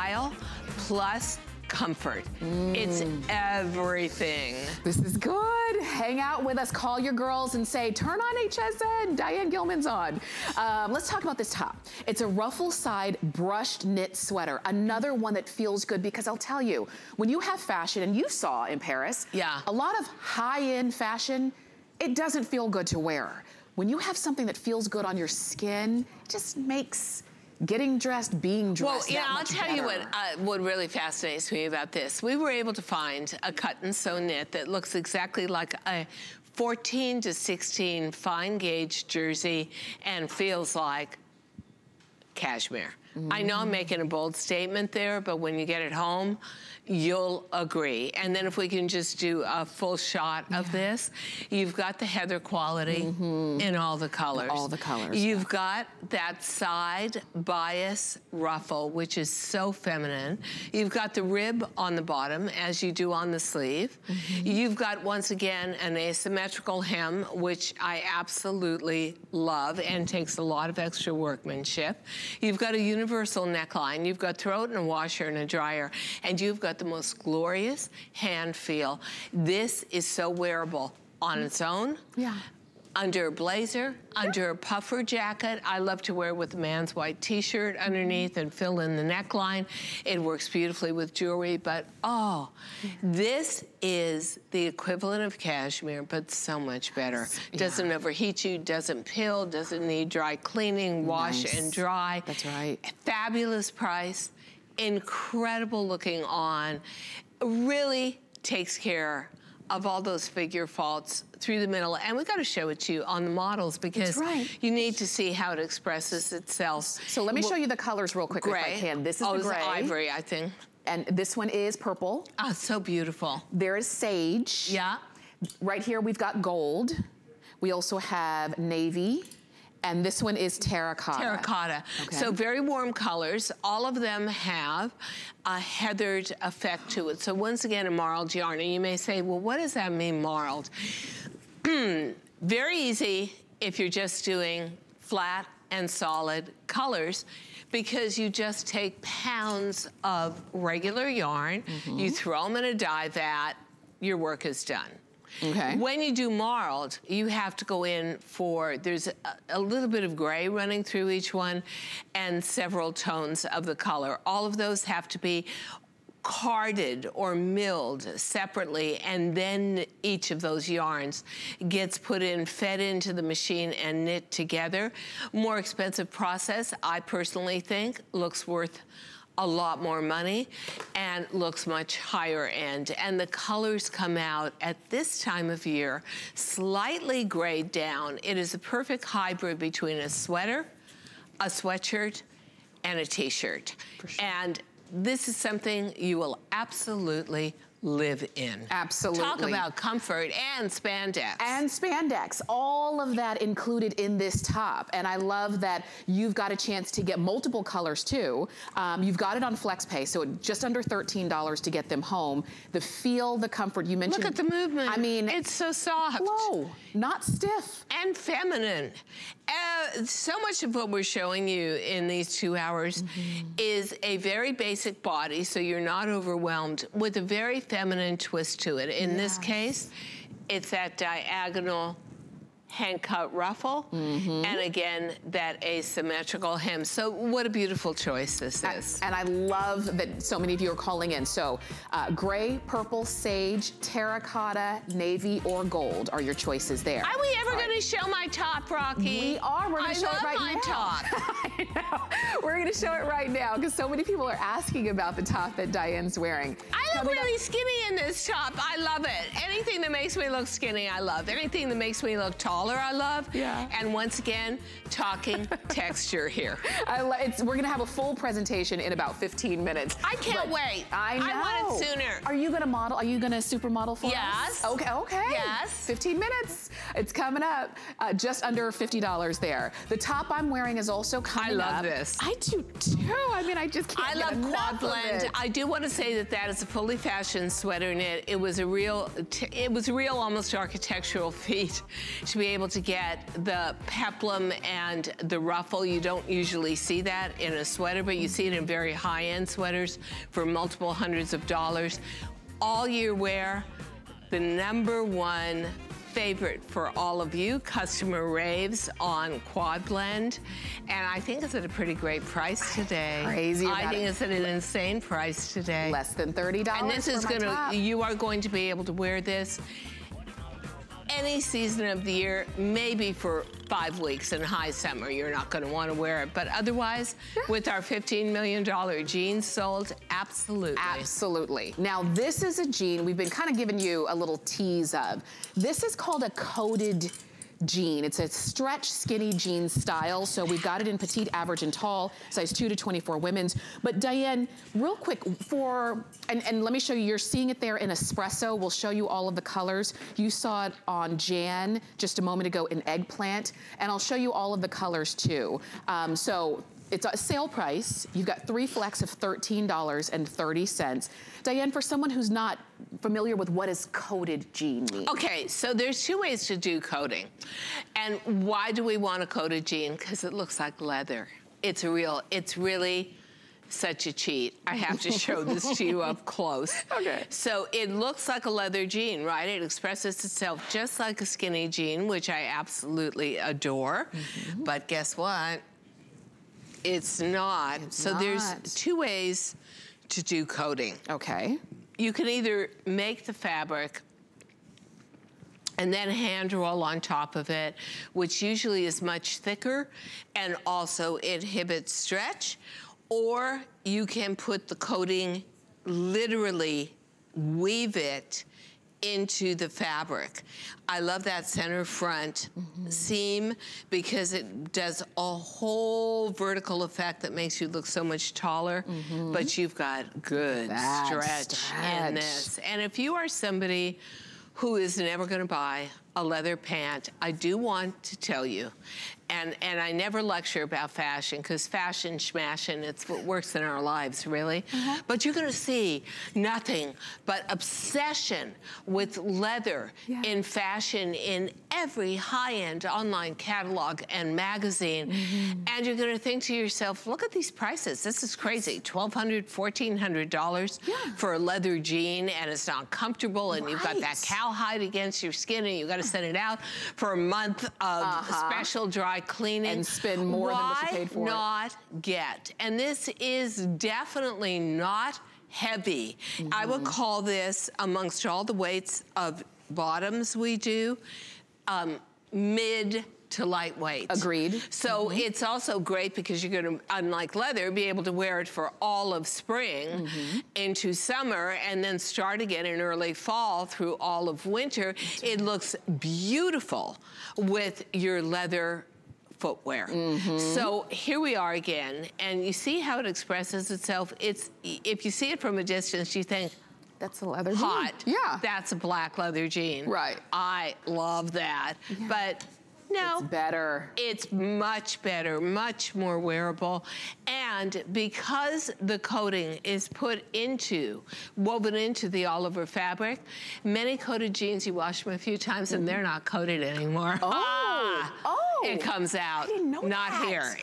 Style plus comfort. It's everything. This is good. Hang out with us. Call your girls and say, turn on HSN. Diane Gilman's on. Let's talk about this top. It's a ruffle side brushed knit sweater. Another one that feels good because I'll tell you, when you have fashion, and you saw in Paris, a lot of high-end fashion, it doesn't feel good to wear. When you have something that feels good on your skin, it just makes getting dressed, being dressed. Well, yeah, I'll tell you what really fascinates me about this. We were able to find a cut and sew knit that looks exactly like a 14 to 16 fine gauge jersey and feels like cashmere. I know I'm making a bold statement there, but when you get it home, you'll agree. And then if we can just do a full shot of this, you've got the heather quality in all the colors. All the colors. You've got that side bias ruffle, which is so feminine. You've got the rib on the bottom, as you do on the sleeve. You've got, once again, an asymmetrical hem, which I absolutely love and takes a lot of extra workmanship. You've got a universal neckline, you've got throat and a washer and a dryer, and you've got the most glorious hand feel. This is so wearable on its own. Under a blazer, under a puffer jacket. I love to wear with a man's white t-shirt underneath and fill in the neckline. It works beautifully with jewelry, but oh, this is the equivalent of cashmere, but so much better. Doesn't overheat you, doesn't pill, doesn't need dry cleaning, wash and dry. That's right. Fabulous price, incredible looking on. Really takes care of all those figure faults through the middle, and we got to show it to you on the models because you need to see how it expresses itself. So let me show you the colors real quick if I can. This is the gray. This is ivory, I think. And this one is purple. Oh, so beautiful. There is sage. Right here we've got gold. We also have navy. And this one is terracotta. Terracotta. So very warm colors. All of them have a heathered effect to it. So once again, a marled yarn. And you may say, well, what does that mean, marled? Very easy if you're just doing flat and solid colors, because you just take pounds of regular yarn, you throw them in a dye vat, your work is done. When you do marled, you have to go in for, there's a little bit of gray running through each one and several tones of the color. All of those have to be carded or milled separately, and then each of those yarns gets put in, fed into the machine and knit together. More expensive process, I personally think, looks worth a lot more money and looks much higher end. And the colors come out at this time of year slightly grayed down. It is a perfect hybrid between a sweater, a sweatshirt, and a t-shirt. And this is something you will absolutely live in. Absolutely. Talk about comfort and spandex. And spandex, all of that included in this top. And I love that you've got a chance to get multiple colors too. You've got it on FlexPay, so just under $13 to get them home. The feel, the comfort, you mentioned. Look at the movement. I mean, it's so soft. Low, not stiff. And feminine. So much of what we're showing you in these 2 hours is a very basic body, so you're not overwhelmed, with a very feminine twist to it. In this case, it's that diagonal hand-cut ruffle, and again, that asymmetrical hem. So what a beautiful choice this is. And I love that so many of you are calling in. So gray, purple, sage, terracotta, navy, or gold are your choices there. Are we ever gonna show my top, Rocky? We are, we're gonna show it right now. I love my top. I know, we're gonna show it right now because so many people are asking about the top that Diane's wearing. I look really skinny in this top, I love it. Anything that makes me look skinny, I love. Anything that makes me look tall, I love. And once again, talking texture here. We're gonna have a full presentation in about 15 minutes. I can't wait. I know. I want it sooner. Are you gonna model? Are you gonna supermodel for us? Yes. Okay. Yes. 15 minutes. It's coming up. Just under $50 there. The top I'm wearing is also coming up. I love this. I I do too. I mean, I just can't get enough of it. I love Quad Blend. I do want to say that that is a fully fashioned sweater knit. It was a real almost architectural feat to be able to get the peplum and the ruffle. You don't usually see that in a sweater, but you see it in very high-end sweaters for multiple hundreds of dollars. All year wear, the number one favorite for all of you. Customer raves on Quad Blend, and I think it's at a pretty great price today. Crazy about it. I think it's at an insane price today. Less than $30. And this is you are going to be able to wear this any season of the year, maybe for 5 weeks in high summer. You're not going to want to wear it, but otherwise, sure, with our $15 million jeans sold, absolutely. Absolutely. Now, this is a jean we've been kind of giving you a little tease of. This is called a coated jean. It's a stretch skinny jean style, so we've got it in petite, average, and tall, size 2 to 24 women's. But Diane, real quick, and let me show you, you're seeing it there in espresso. We'll show you all of the colors. You saw it on Jan just a moment ago in eggplant, and I'll show you all of the colors too. So it's a sale price. You've got three flex of $13.30. Diane, for someone who's not familiar with what is coated jean mean? Okay, so there's two ways to do coating. And why do we want a coated jean? Because it looks like leather. It's really such a cheat. I have to show this to you up close. Okay. So it looks like a leather jean, right? It expresses itself just like a skinny jean, which I absolutely adore. Mm-hmm. But guess what? It's not. There's two ways to do coating. Okay. You can either make the fabric and then hand roll on top of it, which usually is much thicker and also inhibits stretch, or you can put the coating, literally weave it into the fabric. I love that center front seam because it does a whole vertical effect that makes you look so much taller, but you've got good stretch in this. And if you are somebody who is never gonna buy a leather pant, I do want to tell you, and I never lecture about fashion, because fashion, schmashin', it's what works in our lives, really. But you're gonna see nothing but obsession with leather in fashion in every high-end online catalog and magazine. And you're gonna think to yourself, look at these prices, this is crazy. $1,200, $1,400 for a leather jean, and it's not comfortable, and you've got that cowhide against your skin, and you gotta send it out for a month of special dry cleaning. And spend more than what you paid for. Why not get? And this is definitely not heavy. I would call this, amongst all the weights of bottoms we do, mid to lightweight. Agreed. So it's also great because you're gonna, unlike leather, be able to wear it for all of spring into summer, and then start again in early fall through all of winter. It looks beautiful with your leather footwear. So here we are again, and you see how it expresses itself. It's, if you see it from a distance, you think, that's a leather jean. Yeah. That's a black leather jean. Right. I love that. But no, it's better. It's much better, much more wearable. And because the coating is woven into the Oliver fabric, many coated jeans, you wash them a few times and they're not coated anymore. It comes out. I didn't know that. Here.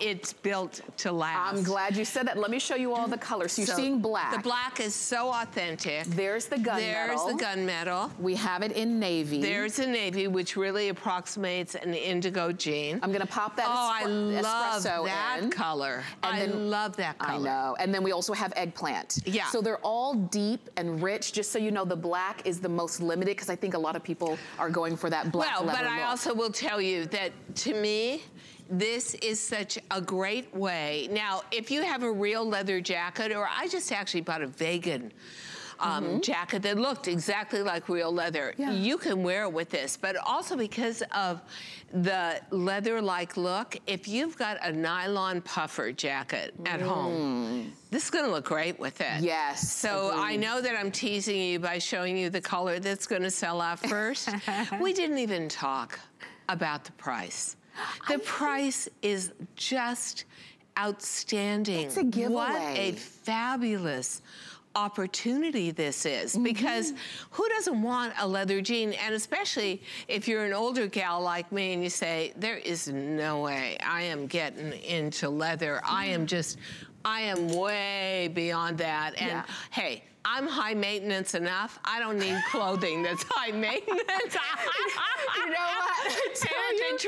It's built to last. I'm glad you said that. Let me show you all the colors. So you're seeing black. The black is so authentic. There's the gunmetal. We have it in navy. There's a navy, which really approximates an indigo jean. I'm gonna pop that espresso in. I love that color. I know. And then we also have eggplant. Yeah. So they're all deep and rich. Just so you know, the black is the most limited because I think a lot of people are going for that black leather look. I also will tell you that, to me, this is such a great way. Now, if you have a real leather jacket, or I just actually bought a vegan jacket that looked exactly like real leather, you can wear it with this. But also because of the leather-like look, if you've got a nylon puffer jacket at home, this is gonna look great with it. Yes. So I know that I'm teasing you by showing you the color that's gonna sell out first. We didn't even talk about the price. The price is just outstanding. It's a giveaway. What a fabulous opportunity this is, because who doesn't want a leather jean? And especially if you're an older gal like me and you say, there is no way I am getting into leather. I am way beyond that. And hey, I'm high maintenance enough. I don't need clothing that's high maintenance. You know what? It's the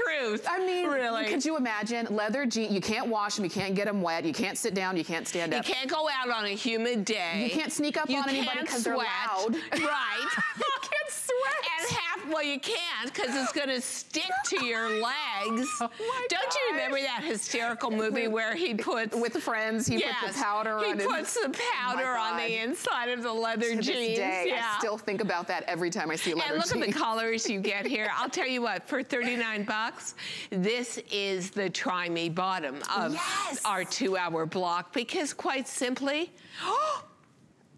truth. I mean, really. Could you imagine leather jeans? You can't wash them. You can't get them wet. You can't sit down. You can't stand up. You can't go out on a humid day. You can't sneak up on anybody because they're loud. Right. You can't sweat. And well, you can't, because it's going to stick to your legs. Oh my gosh. You remember that hysterical movie where he puts... With friends, he puts the powder on his... He puts the powder on the inside of the leather jeans. To this day, I still think about that every time I see leather jeans. And look at the colors you get here. I'll tell you what, for $39, this is the try-me bottom of our 2-hour block, because quite simply...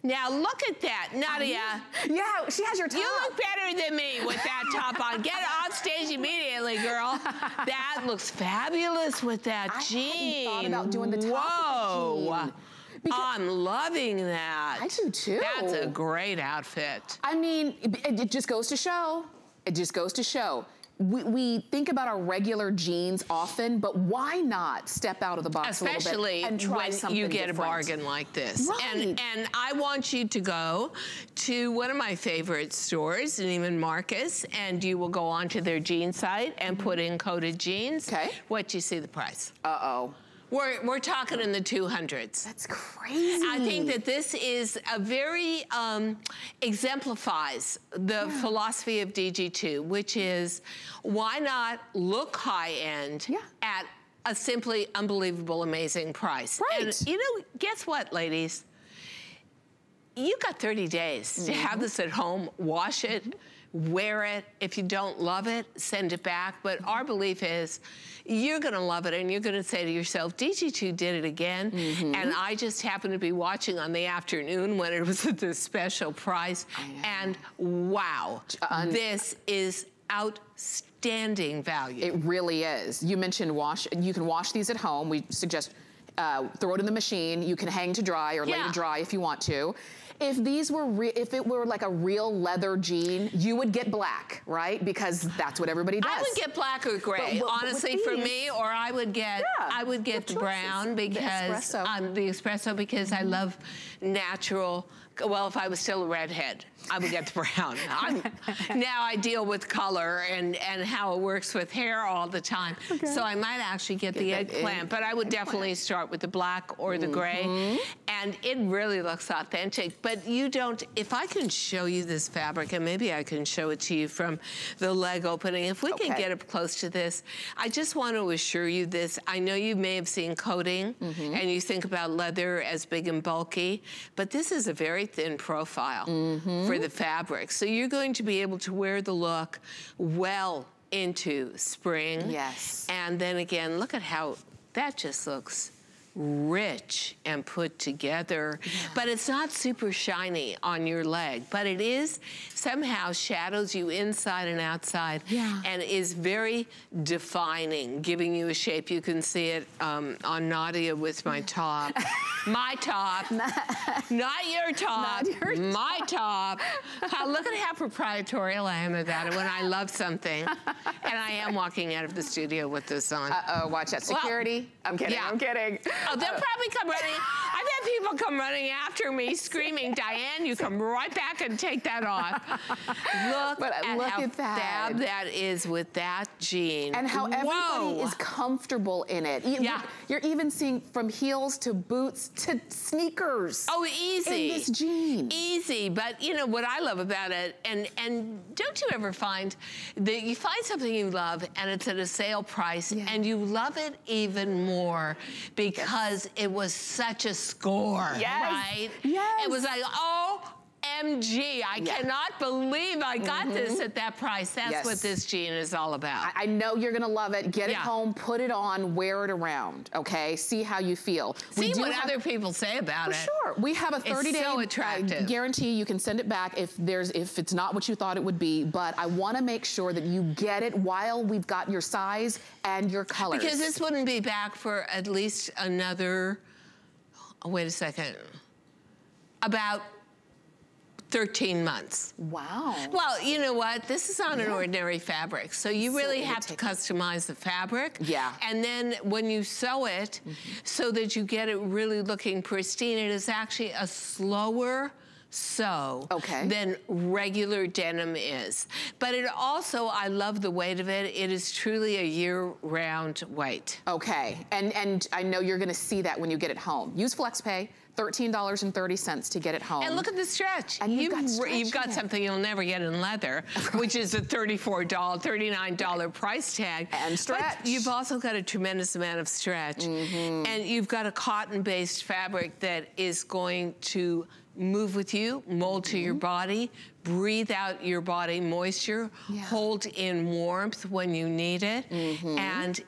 Now look at that, Nadia. Yeah, she has your top. You look better than me with that top on. Get off stage immediately, girl. That looks fabulous with that jean. I hadn't thought about doing the top with the jean. I'm loving that. I do too. That's a great outfit. I mean, it just goes to show. It just goes to show. We think about our regular jeans often, but why not step out of the box a little bit and try something different? Especially when you get a bargain like this. Right. And I want you to go to one of my favorite stores, Neiman Marcus, and you will go onto their jean site and put in coded jeans. Okay. What you see the price? Uh-oh. We're talking in the 200s. That's crazy. I think that this is a very, exemplifies the philosophy of DG2, which is, why not look high-end at a simply unbelievable, amazing price? Right. And you know, guess what, ladies? You got 30 days to have this at home, wash it, wear it. If you don't love it, send it back. But our belief is you're going to love it, and you're going to say to yourself, DG2 did it again, and I just happened to be watching on the afternoon when it was at this special price, and wow, this is outstanding value. It really is. You mentioned wash. You can wash these at home. We suggest throw it in the machine. You can hang to dry or lay to dry if you want to. If these were, if it were like a real leather jean, you would get black, right? Because that's what everybody does. I would get black or gray, honestly, for me, or I would get, I would get the brown, because the espresso, because I love natural. Well, if I was still a redhead, I would get the brown. Now I deal with color and how it works with hair all the time. Okay. So I might actually get the eggplant, but I would definitely start with the black or the gray. And it really looks authentic. But you don't, if I can show you this fabric, and maybe I can show it to you from the leg opening. If we can get up close to this, I just want to assure you this. I know you may have seen coating, and you think about leather as big and bulky, but this is a very thin profile for the fabric. So you're going to be able to wear the look well into spring. Yes. And then again, look at how that just looks rich and put together. But it's not super shiny on your leg, but it is somehow shadows you inside and outside and is very defining, giving you a shape. You can see it on Nadia with my top. My top. Not your top. Not your top. My top. Look at how proprietorial I am about it when I love something. And I am walking out of the studio with this on. Uh-oh, watch that security. Well, I'm kidding, I'm kidding. Oh, they'll probably come running. I've had people come running after me screaming, Diane, you come right back and take that off. Look at how fab that is with that jean. And how everybody is comfortable in it. You're even seeing from heels to boots to sneakers. Oh, easy. In this jean. Easy, but you know what I love about it, and don't you ever find that you find something you love and it's at a sale price and you love it even more because it was such a score, right? Yes. It was like, oh, OMG, I cannot believe I got this at that price. That's what this jean is all about. I know you're gonna love it. Get it home, put it on, wear it around, okay? See how you feel. See what other people say about it. Sure, we have a 30-day guarantee. You can send it back if it's not what you thought it would be, but I wanna make sure that you get it while we've got your size and your colors. Because this wouldn't be back for at least another, wait a second, about 13 months. Wow. Well, you know what? This is on an ordinary fabric, so you really have to customize the fabric. Yeah. And then when you sew it, so that you get it really looking pristine, it is actually a slower sew than regular denim is. But it also, I love the weight of it. It is truly a year-round weight. Okay, and I know you're gonna see that when you get it home. Use FlexPay. $13.30 to get it home. And look at the stretch. And you've got something you'll never get in leather, which is a $34, $39 price tag. And stretch. But you've also got a tremendous amount of stretch. And you've got a cotton-based fabric that is going to move with you, mold to your body, breathe out your body moisture, hold in warmth when you need it. And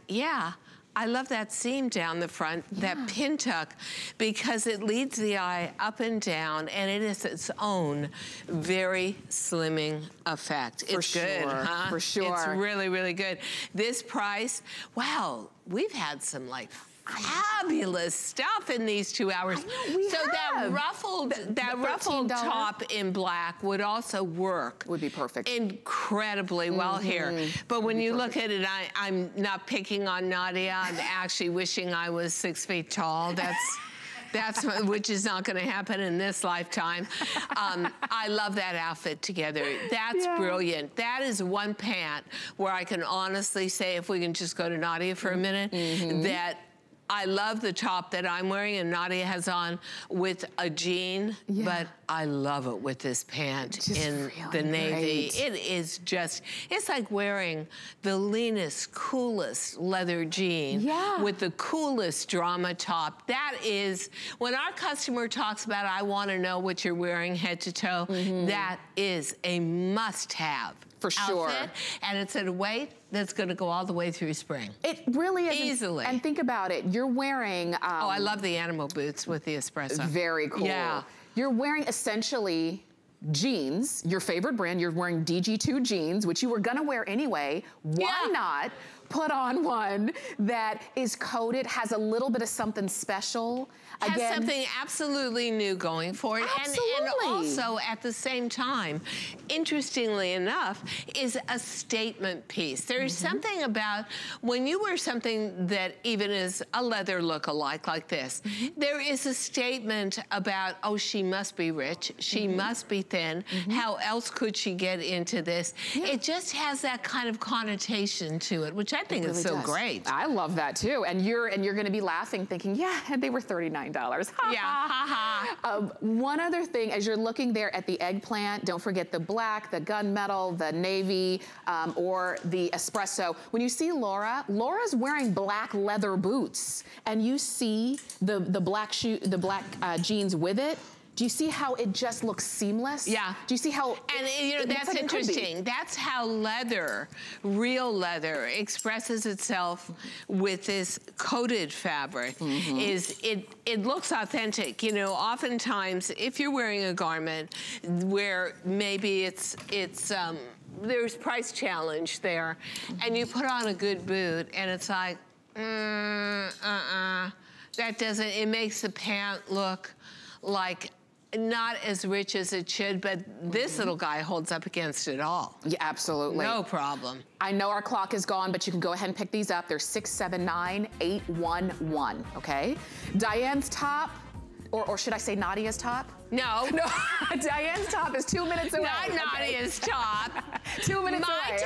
I love that seam down the front, that pin tuck, because it leads the eye up and down, and it is its own very slimming effect. It's good, huh? For sure. It's really, really good. This price, wow, we've had some like fabulous stuff in these 2 hours. That ruffled top in black would also work. Would be perfect. Incredibly well here. But when you look at it, I'm not picking on Nadia. I'm actually wishing I was 6 feet tall. That's which is not going to happen in this lifetime. I love that outfit together. That's brilliant. That is one pant where I can honestly say, if we can just go to Nadia for a minute, that I love the top that I'm wearing and Nadia has on with a jean, but I love it with this pant in the navy. It is just, it's like wearing the leanest, coolest leather jean with the coolest drama top. That is, when our customer talks about, I want to know what you're wearing head to toe, that is a must-have. For sure. Outfit, and it's at a weight that's gonna go all the way through spring. It really is. Easily. And think about it, you're wearing... oh, I love the animal boots with the espresso. Very cool. Yeah. You're wearing essentially jeans, your favorite brand, you're wearing DG2 jeans, which you were gonna wear anyway. Why not put on one that is coated, has a little bit of something special. Has something absolutely new going for it. And also at the same time, interestingly enough, is a statement piece. There's something about when you wear something that even is a leather look-alike like this, there is a statement about, oh, she must be rich, she must be thin, how else could she get into this? It just has that kind of connotation to it, which I think is so great. I love that too. And you're gonna be laughing thinking, yeah, and they were $39. Ha, ha. One other thing, as you're looking there at the eggplant, don't forget the black, the gunmetal, the navy, or the espresso. When you see Laura, Laura's wearing black leather boots, and you see the black jeans with it. Do you see how it just looks seamless? Yeah. Do you see how? And you know, that's interesting. That's how leather, real leather, expresses itself with this coated fabric. Is it looks authentic? You know, oftentimes if you're wearing a garment where maybe it's there's price challenge there, and you put on a good boot, and it's like, that doesn't. It makes the pant look like not as rich as it should, but this little guy holds up against it all. Yeah, absolutely. No problem. I know our clock is gone, but you can go ahead and pick these up. They're 679-811, okay? Diane's top, or should I say Nadia's top? No. Diane's top is 2 minutes away. Not Nadia's top. 2 minutes away.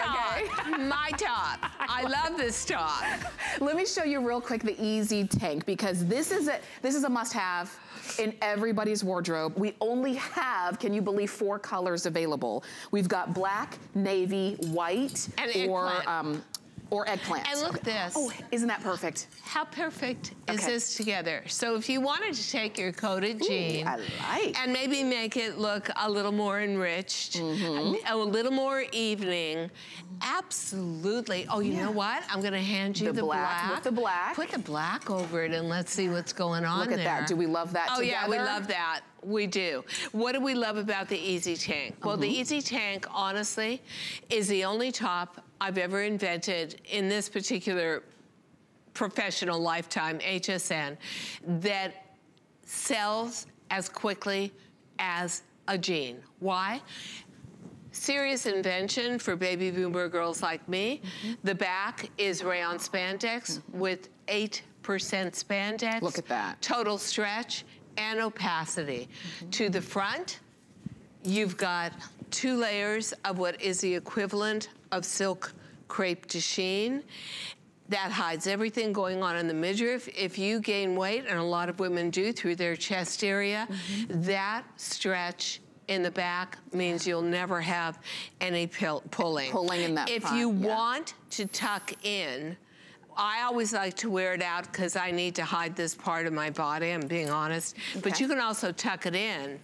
My top. I love this top. Let me show you real quick the easy tank, because this is a must-have in everybody's wardrobe. We only have, can you believe, 4 colors available. We've got black, navy, white, and eggplant. or eggplants. And look at this. Oh, isn't that perfect? How perfect is this together? So if you wanted to take your coated jean and maybe make it look a little more enriched, a little more evening, absolutely. Oh, you know what? I'm going to hand you the black. With the black. Put the black over it and let's see what's going on there. Look at that. Do we love that together? Oh yeah, we love that. We do. What do we love about the Easy Tank? Well, the Easy Tank, honestly, is the only top I've ever invented in this particular professional lifetime, HSN, that sells as quickly as a jean. Why? Serious invention for baby boomer girls like me. The back is rayon spandex with 8% spandex. Look at that. Total stretch and opacity. To the front, you've got two layers of what is the equivalent of silk crepe de chine. That hides everything going on in the midriff. If you gain weight, and a lot of women do through their chest area, that stretch in the back means you'll never have any pulling. Pulling in that front. If you want to tuck in, I always like to wear it out because I need to hide this part of my body, I'm being honest. But you can also tuck it in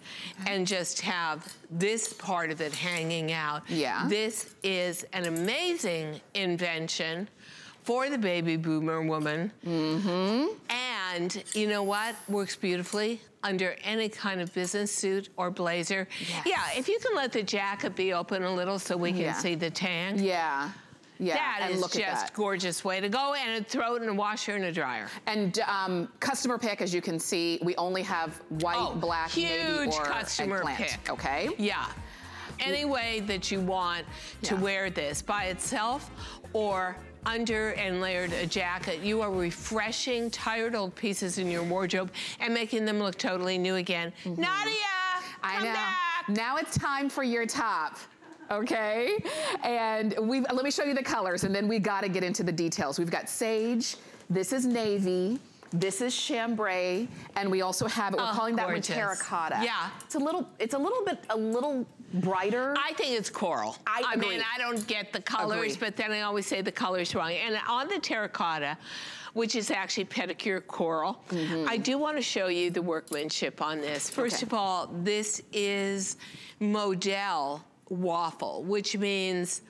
and just have this part of it hanging out. This is an amazing invention for the baby boomer woman. And you know what? Works beautifully under any kind of business suit or blazer. Yeah, if you can let the jacket be open a little so we can see the tan. That is just gorgeous way to go, and throw it in a washer and a dryer. And customer pick, as you can see, we only have white, black, navy, or customer eggplant. Pick. Okay. Yeah. Any way that you want to wear this by itself or under and layered a jacket, you are refreshing tired old pieces in your wardrobe and making them look totally new again. Nadia, come back. Now it's time for your top. Okay, and let me show you the colors, and then we gotta get into the details. We've got sage, this is navy, this is chambray, and we also have, we're calling that one terracotta. Yeah. It's a little brighter. I think it's coral. I mean, I don't get the colors, but then I always say the color's wrong. And on the terracotta, which is actually pedicure coral, I do wanna show you the workmanship on this. First of all, this is modal waffle, which means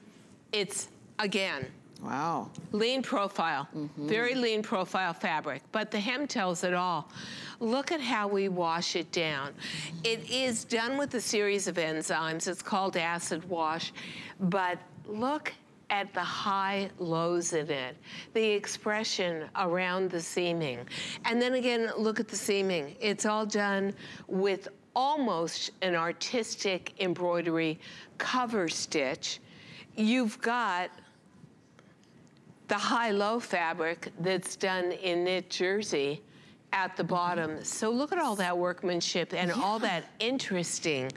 it's, again, lean profile, very lean profile fabric, but the hem tells it all. Look at how we wash it down. It is done with a series of enzymes. It's called acid wash, but look at the high lows in it, the expression around the seaming. And then again, look at the seaming. It's all done with almost an artistic embroidery cover stitch. You've got the high-low fabric that's done in knit jersey at the bottom. So look at all that workmanship and all that interesting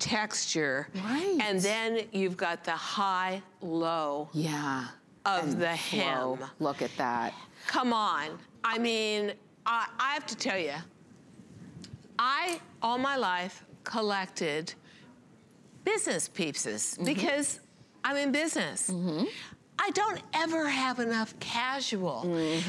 texture. Right. And then you've got the high-low of and the hem. Whoa, look at that. Come on. I mean, I have to tell you, I, all my life, collected business pieces because I'm in business. I don't ever have enough casual.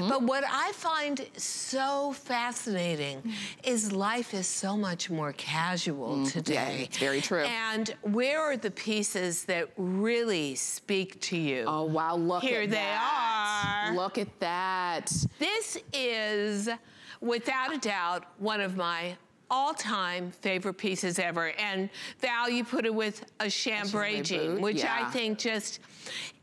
But what I find so fascinating is life is so much more casual today. Yeah, it's very true. And where are the pieces that really speak to you? Oh, wow, look at that. Here they are. Look at that. This is, without a doubt, one of my all-time favorite pieces ever. And Val, you put it with a chambray jean, which I think just,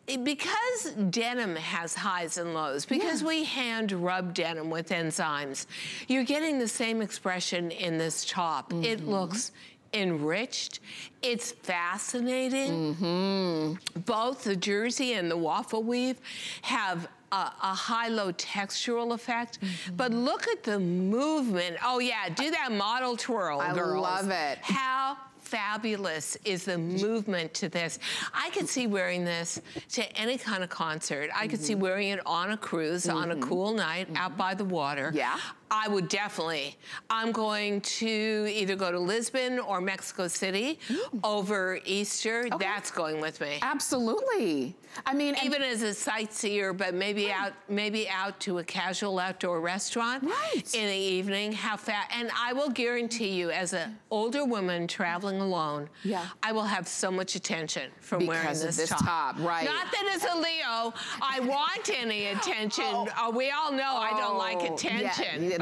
because denim has highs and lows, because we hand rub denim with enzymes, you're getting the same expression in this top. It looks enriched. It's fascinating. Both the jersey and the waffle weave have a high-low textural effect, but look at the movement. Oh yeah, do that model twirl, girls. I love it. How fabulous is the movement to this. I could see wearing this to any kind of concert. I could see wearing it on a cruise, on a cool night, out by the water. Yeah. I would definitely. I'm going to either go to Lisbon or Mexico City over Easter. Okay. That's going with me. Absolutely. I mean, even as a sightseer, but maybe out to a casual outdoor restaurant in the evening. How fat? And I will guarantee you, as an older woman traveling alone, I will have so much attention from wearing this top. Right. Not that as a Leo, I want any attention. We all know I don't like attention,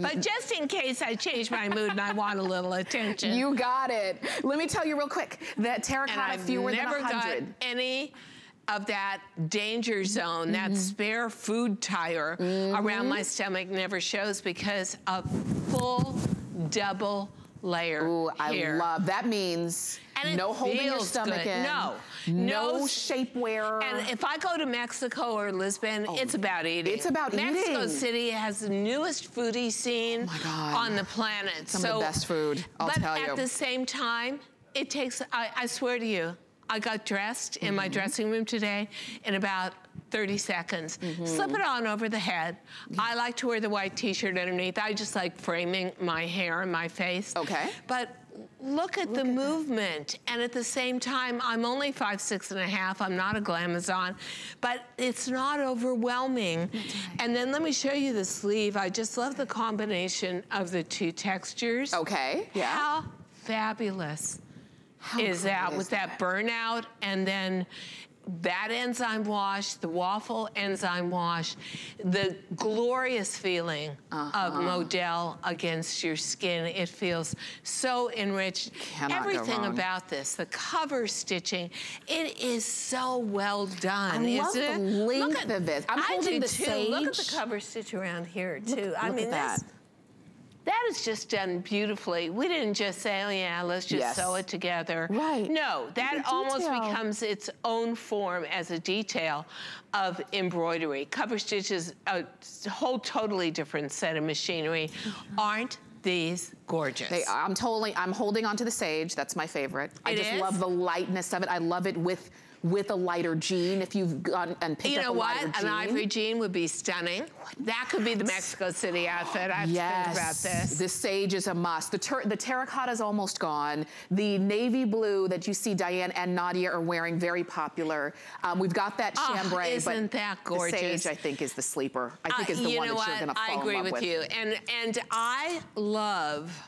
but just in case I change my mood and I want a little attention. You got it. Let me tell you real quick that terracotta fewer than 100. Never got any of that danger zone, that spare food tire around my stomach never shows because of full double layer. Ooh, I love that. Means no holding your stomach in. No shapewear. And if I go to Mexico or Lisbon, it's about eating. It's about eating. Mexico City has the newest foodie scene on the planet. Some of the best food, I'll tell you. But at the same time, it takes, I swear to you, I got dressed in my dressing room today in about 30 seconds. Slip it on over the head. I like to wear the white t-shirt underneath. I just like framing my hair and my face. Okay. But look at the movement. And at the same time, I'm only 5'6½". I'm not a glamazon, but it's not overwhelming. And then let me show you the sleeve. I just love the combination of the two textures. Okay. Yeah. How fabulous is that with that burnout and then that enzyme wash, the waffle enzyme wash, the glorious feeling of Model against your skin. It feels so enriched. Everything about this, the cover stitching, it is so well done. I love the length of this. I'm holding the sage. Look at the cover stitch around here too. I mean, that's... that is just done beautifully. We didn't just say, oh yeah, let's just sew it together. Right. No, that almost becomes its own form as a detail of embroidery. Cover stitch is a whole totally different set of machinery. Aren't these gorgeous? They are. I'm holding onto the sage. That's my favorite. I just love the lightness of it. I love it with a lighter jean, if you've gone and picked up a lighter jean. You know what, an ivory jean would be stunning. That could be the Mexico City outfit. I have to think about this. The sage is a must. The terracotta is almost gone. The navy blue that you see Diane and Nadia are wearing, very popular. We've got that chambray, isn't that gorgeous? The sage, I think, is the sleeper. I think is the one that you're gonna fall in love with. I agree with you, and I love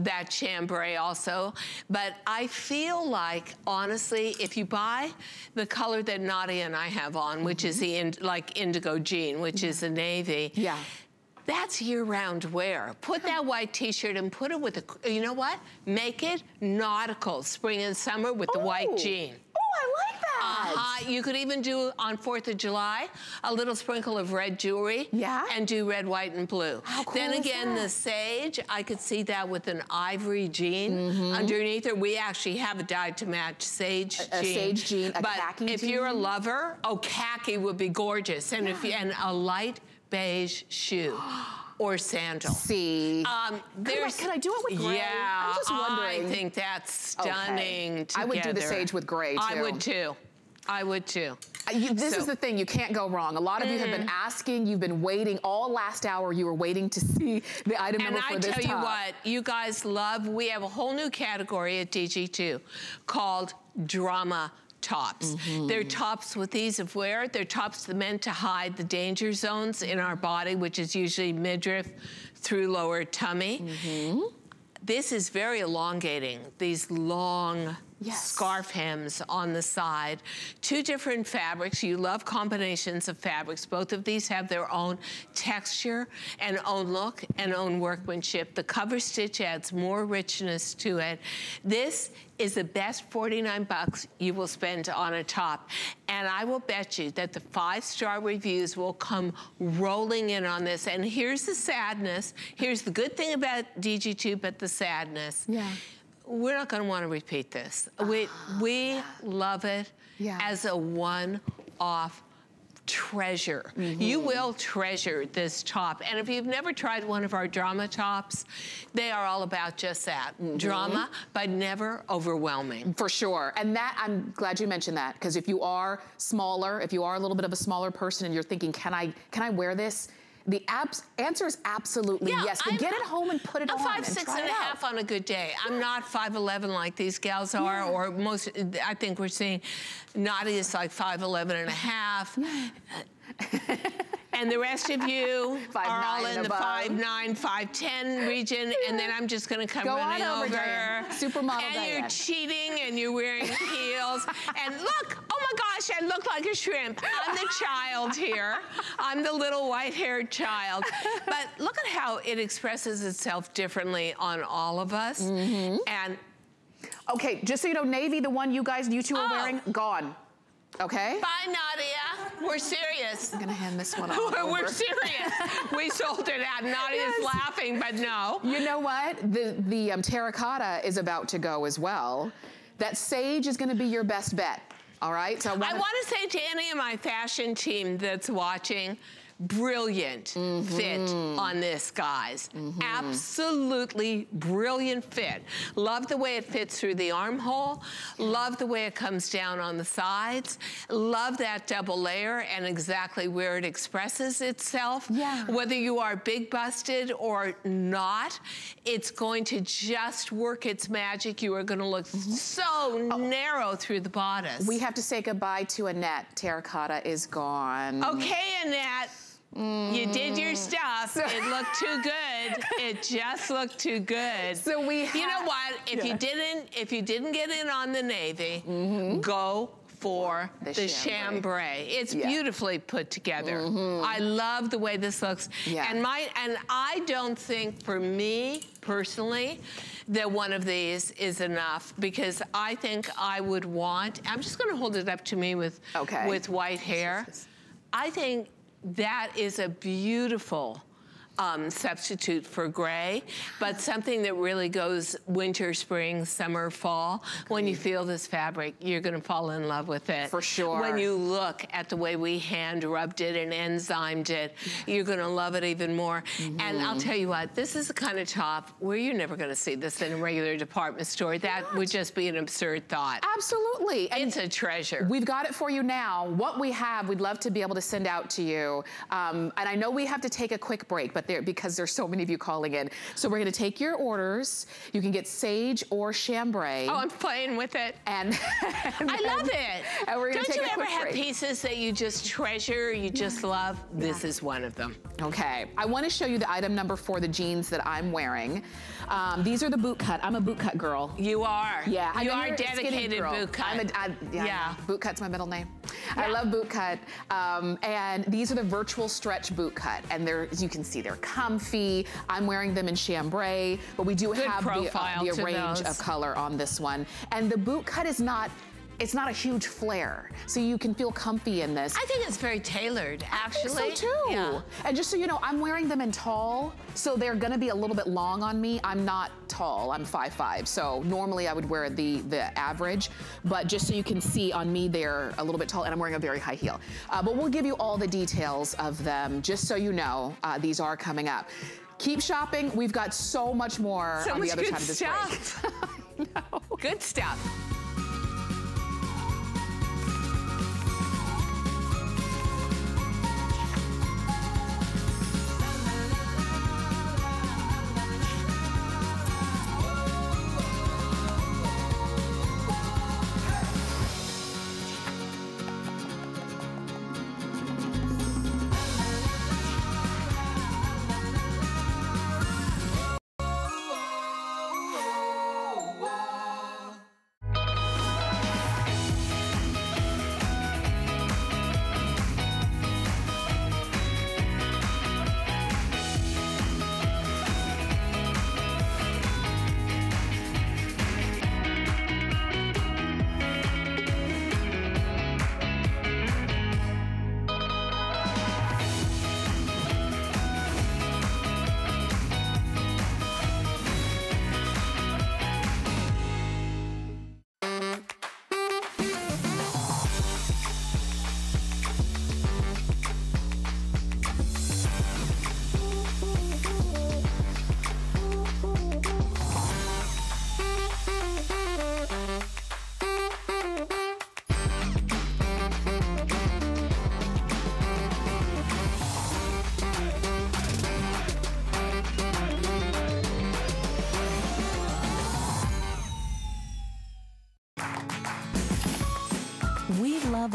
that chambray also, but I feel like, honestly, if you buy the color that Nadia and I have on, which is the indigo jean, which is the navy, that's year-round wear. Put that white t-shirt and put it with a, you know what? Make it nautical, spring and summer with the white jean. I like that. You could even do, on 4th of July, a little sprinkle of red jewelry and do red, white, and blue. How cool then again, the sage, I could see that with an ivory jean underneath it. We actually have a dyed to match sage jean. A sage jean, a khaki jean. But if you're a lover, khaki would be gorgeous. And, and a light beige shoe. Or sandal. See, could I do it with gray? Yeah, I'm just wondering. I think that's stunning. Together. I would do the sage with gray too. I would too. I would too. This is the thing, you can't go wrong. A lot of you have been asking, you've been waiting all last hour, you were waiting to see the item number for this top. And I tell you what, you guys love, we have a whole new category at DG2 called drama tops. They're tops with ease of wear. They're tops meant to hide the danger zones in our body, which is usually midriff through lower tummy. This is very elongating, these long scarf hems on the side. Two different fabrics. You love combinations of fabrics. Both of these have their own texture and own look and own workmanship. The cover stitch adds more richness to it. This is the best $49 you will spend on a top. And I will bet you that the 5-star reviews will come rolling in on this. And here's the sadness. Here's the good thing about DG2, but the sadness. We're not gonna wanna repeat this. We love it as a one-off treasure. You will treasure this top. And if you've never tried one of our drama tops, they are all about just that. Drama, but never overwhelming. For sure. And that, I'm glad you mentioned that, because if you are smaller, if you are a little bit of a smaller person and you're thinking, can I wear this? The answer is absolutely yes. But get it home and put it on. I'm 5'6" and a half on a good day. I'm not 5'11" like these gals are, or most. I think we're seeing Nadia is like 5'11" and a half. And the rest of you are all in the 5'9", 5'10" region, and then I'm just going to come running over. Supermodel and Diane. You're cheating, and you're wearing heels. And look, oh my gosh, I look like a shrimp. I'm the child here. I'm the little white-haired child. But look at how it expresses itself differently on all of us. And okay, just so you know, navy, the one you two are wearing, gone. Okay. Bye, Nadia. We're serious. I'm gonna hand this one off. We're serious. We sold it out. Nadia's laughing, but no. You know what? The terracotta is about to go as well. That sage is gonna be your best bet. All right. So I want to say to any of my fashion team that's watching, brilliant fit on this, guys. Absolutely brilliant fit. Love the way it fits through the armhole. Love the way it comes down on the sides. Love that double layer and exactly where it expresses itself. Whether you are big busted or not, it's going to just work its magic. You are going to look so narrow through the bodice. We have to say goodbye to Annette. Terracotta is gone. Okay, Annette. You did your stuff. It looked too good. It just looked too good. So we have, you know what? If you didn't get in on the navy, go for the chambray. It's beautifully put together. I love the way this looks. And I don't think, for me personally, that one of these is enough, because I think I would want, I'm just going to hold it up to me with white hair. I think that is a beautiful substitute for gray, but something that really goes winter, spring, summer, fall. When you feel this fabric, you're gonna fall in love with it. For sure. When you look at the way we hand rubbed it and enzymed it, you're gonna love it even more. And I'll tell you what, this is the kind of top where you're never gonna see this in a regular department store. That would just be an absurd thought. Absolutely. And it's a treasure. We've got it for you now. What we have, we'd love to be able to send out to you. And I know we have to take a quick break, but because there's so many of you calling in. So we're gonna take your orders. You can get sage or chambray. Oh, I'm playing with it. And I love it. And we're gonna take a quick break. Don't you ever have pieces that you just treasure, you just love? This is one of them. Okay, I wanna show you the item number 4, the jeans that I'm wearing. These are the boot cut. I'm a boot cut girl. You are. Yeah, you are a dedicated boot cut. Boot cut's my middle name. I love boot cut. And these are the virtual stretch boot cut. And you can see they're comfy. I'm wearing them in chambray, but we do have the range of color on this one. And the boot cut is not, it's not a huge flare, so you can feel comfy in this. I think it's very tailored, actually. I think so too. Yeah. And just so you know, I'm wearing them in tall, so they're gonna be a little bit long on me. I'm not tall, I'm 5'5", so normally I would wear the average, but just so you can see on me, they're a little bit tall, and I'm wearing a very high heel. But we'll give you all the details of them, just so you know, these are coming up. Keep shopping, we've got so much more on the other side of this break. Good stuff. We love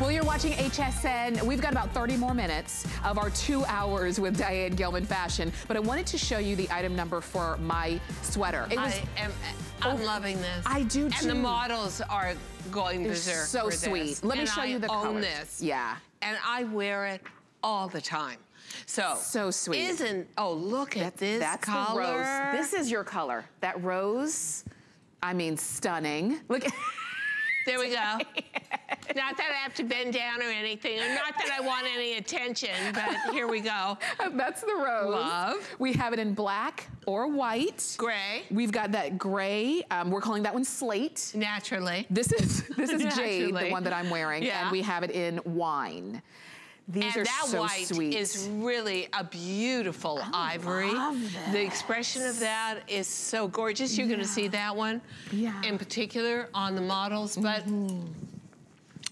Well, you're watching HSN. We've got about 30 more minutes of our 2 hours with Diane Gilman Fashion, but I wanted to show you the item number for my sweater. I'm loving this. I do too. And the models are going berserk. So sweet. Let me show you the colors. I own this. Yeah. And I wear it all the time. So sweet. Oh, look at this. That's the rose. This is your color. That rose. I mean, stunning. Look. There we go. Not that I have to bend down or anything, or not that I want any attention, but here we go. That's the rose. Love. We have it in black or white. Gray. We've got that gray. We're calling that one slate. Naturally. This is jade, the one that I'm wearing, yeah. And we have it in wine. These and are that so white sweet. Is really a beautiful ivory. The expression of that is so gorgeous. You're going to see that one in particular on the models, but.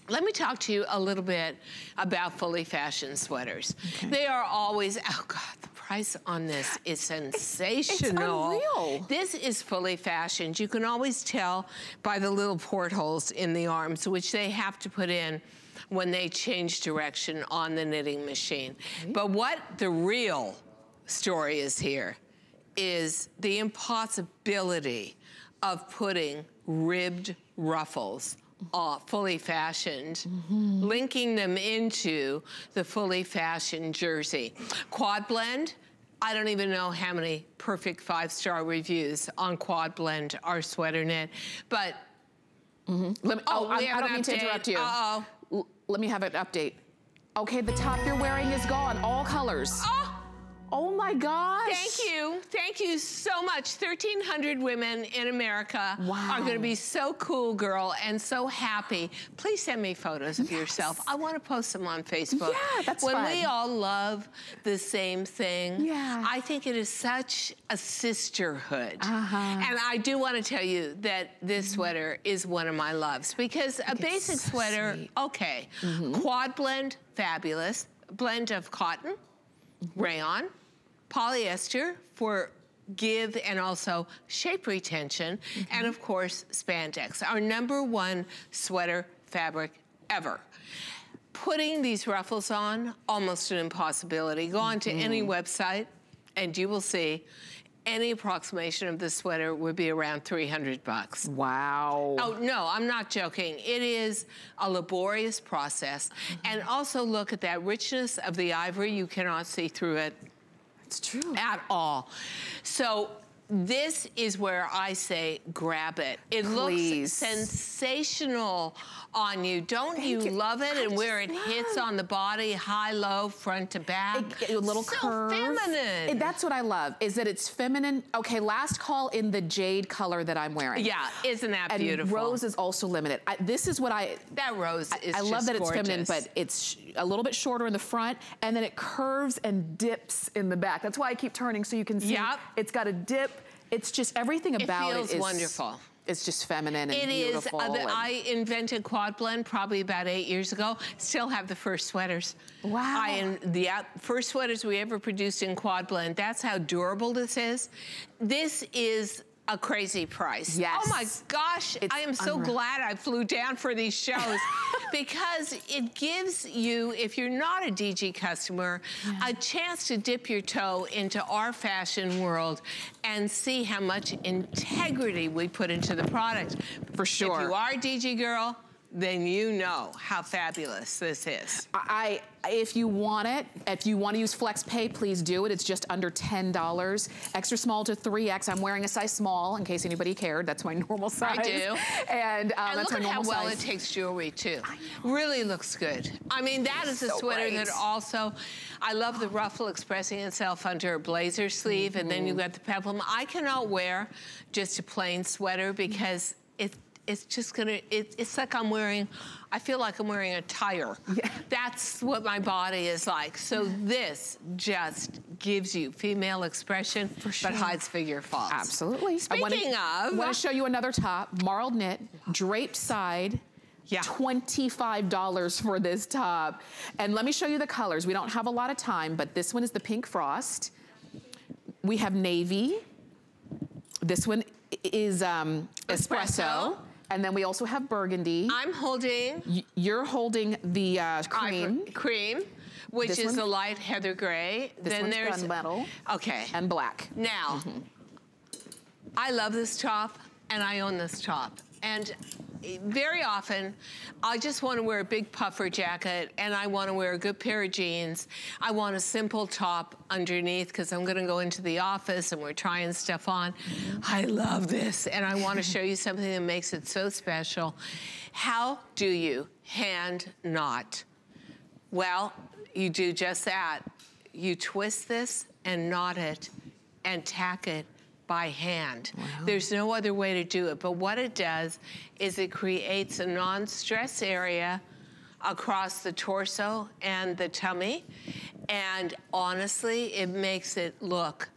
Let me talk to you a little bit about fully fashioned sweaters. Okay. They are always, oh God, the price on this is sensational. It's unreal. This is fully fashioned. You can always tell by the little portholes in the arms, which they have to put in when they change direction on the knitting machine. Okay. But what the real story is here is the impossibility of putting ribbed ruffles fully fashioned, linking them into the fully fashioned jersey. Quad Blend, I don't even know how many perfect 5-star reviews on Quad Blend, our sweater knit, but I don't mean to interrupt you. Let me have an update. Okay, the top you're wearing is gone, all colors. Oh my gosh. Thank you so much. 1,300 women in America are gonna be so cool, girl, and so happy. Please send me photos of yourself. I wanna post them on Facebook. Yeah, that's fun. When we all love the same thing, I think it is such a sisterhood. And I do wanna tell you that this sweater is one of my loves, because a basic sweater, okay. Quad Blend, fabulous. Blend of cotton, rayon, polyester for give and also shape retention, and of course spandex, our #1 sweater fabric ever. Putting these ruffles on, almost an impossibility. Go on to any website and you will see any approximation of this sweater would be around $300. Wow. Oh, no, I'm not joking. It is a laborious process. And also look at that richness of the ivory. You cannot see through it. It's true. At all. So this is where I say grab it. It looks sensational on you. Don't you love it? And where it hits on the body, high, low, front to back. A little curve. So feminine. That's what I love, is that it's feminine. Okay, last call in the jade color that I'm wearing. Yeah, isn't that beautiful? And rose is also limited. This is what I... That rose is I love that it's feminine, but it's a little bit shorter in the front, and then it curves and dips in the back. That's why I keep turning so you can see. It's got a dip. It's just everything about it is... It feels wonderful. It's just feminine and beautiful. It is. I invented Quad Blend probably about 8 years ago. Still have the first sweaters. Wow. The first sweaters we ever produced in Quad Blend. That's how durable this is. This is a crazy price. Yes. Oh my gosh. I am so glad I flew down for these shows because it gives you, if you're not a DG customer, a chance to dip your toe into our fashion world and see how much integrity we put into the product. For sure. If you are a DG girl, then you know how fabulous this is. If you want it, if you want to use FlexPay, please do it. It's just under $10. Extra small to 3X. I'm wearing a size small, in case anybody cared. That's my normal size. I do. And that's my normal size. And look at how well it takes jewelry, too. Really looks good. I mean, that is a sweater that also, I love the ruffle expressing itself under a blazer sleeve, and then you got the peplum. I cannot wear just a plain sweater because it it's just gonna, it's like I'm wearing, I feel like I'm wearing a tire. Yeah. That's what my body is like. So this just gives you female expression, but hides figure faults. Absolutely. Speaking of, I wanna show you another top, marled knit, draped side. Yeah. $25 for this top. And let me show you the colors. We don't have a lot of time, but this one is the Pink Frost. We have navy. This one is espresso. And then we also have burgundy. I'm holding. You're holding the cream. Cream, which this is the light heather gray. This then there's gunmetal. Okay. And black. Now, I love this top, and I own this top. And very often, I just want to wear a big puffer jacket, and I want to wear a good pair of jeans. I want a simple top underneath because I'm going to go into the office and we're trying stuff on. I love this, and I want to show you something that makes it so special. How do you hand knot? Well, you do just that. You twist this and knot it and tack it by hand. Wow. There's no other way to do it, but what it does is it creates a non-stress area across the torso and the tummy, and honestly, it makes it look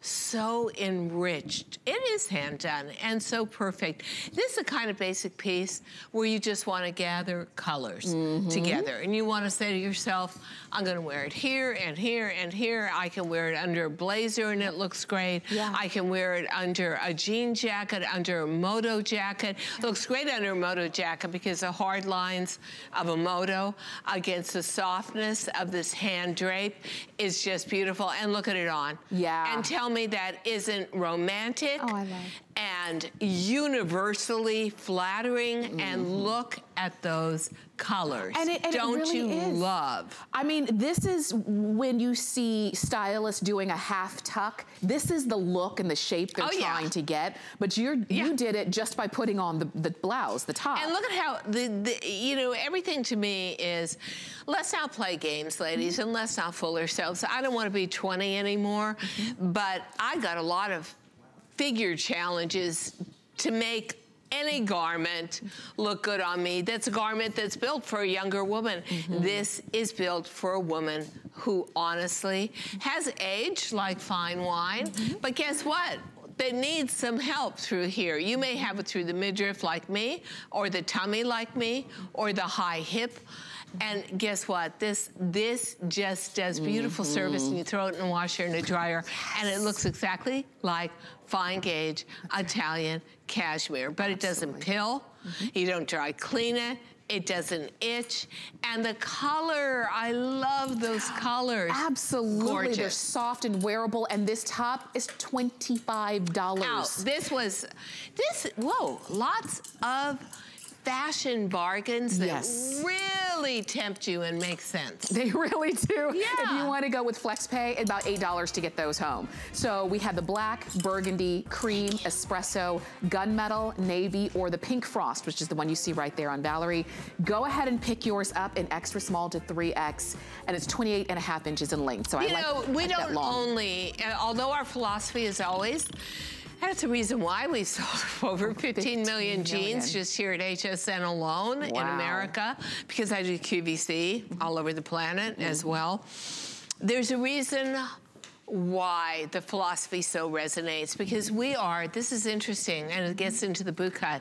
so enriched. It is hand done and so perfect. This is the kind of basic piece where you just want to gather colors together, and you want to say to yourself, I'm going to wear it here and here and here. I can wear it under a blazer and it looks great. Yeah. I can wear it under a jean jacket, under a moto jacket. It looks great under a moto jacket because the hard lines of a moto against the softness of this hand drape is just beautiful. And look at it on. Yeah. And tell me that isn't romantic and universally flattering, and look at those colors. And don't really you is. Love? I mean, this is when you see stylists doing a half tuck. This is the look and the shape they're trying to get. But you did it just by putting on the blouse, the top. And look at how, you know, everything to me is, let's not play games, ladies, and let's not fool ourselves. I don't want to be 20 anymore, but I got a lot of figure challenges to make any garment look good on me. That's a garment that's built for a younger woman. This is built for a woman who honestly has aged like fine wine, but guess what? They need some help through here. You may have it through the midriff like me, or the tummy like me, or the high hip. And guess what? This just does beautiful service, and you throw it in a washer and a dryer, and it looks exactly like fine gauge Italian cashmere. But it doesn't pill, you don't dry clean it, it doesn't itch, and the color, I love those colors. Absolutely, gorgeous. They're soft and wearable, and this top is $25. Now, this whoa, lots of fashion bargains that really tempt you and make sense. They really do. Yeah. If you want to go with FlexPay, about $8 to get those home. So we have the black, burgundy, cream, espresso, gunmetal, navy, or the Pink Frost, which is the one you see right there on Valerie. Go ahead and pick yours up in extra small to 3X, and it's 28.5 inches in length. So although our philosophy is always, that's the reason why we sold over 15 million jeans just here at HSN alone in America, because I do QVC all over the planet as well. There's a reason why the philosophy so resonates, because we are, this is interesting, and it gets into the boot cut,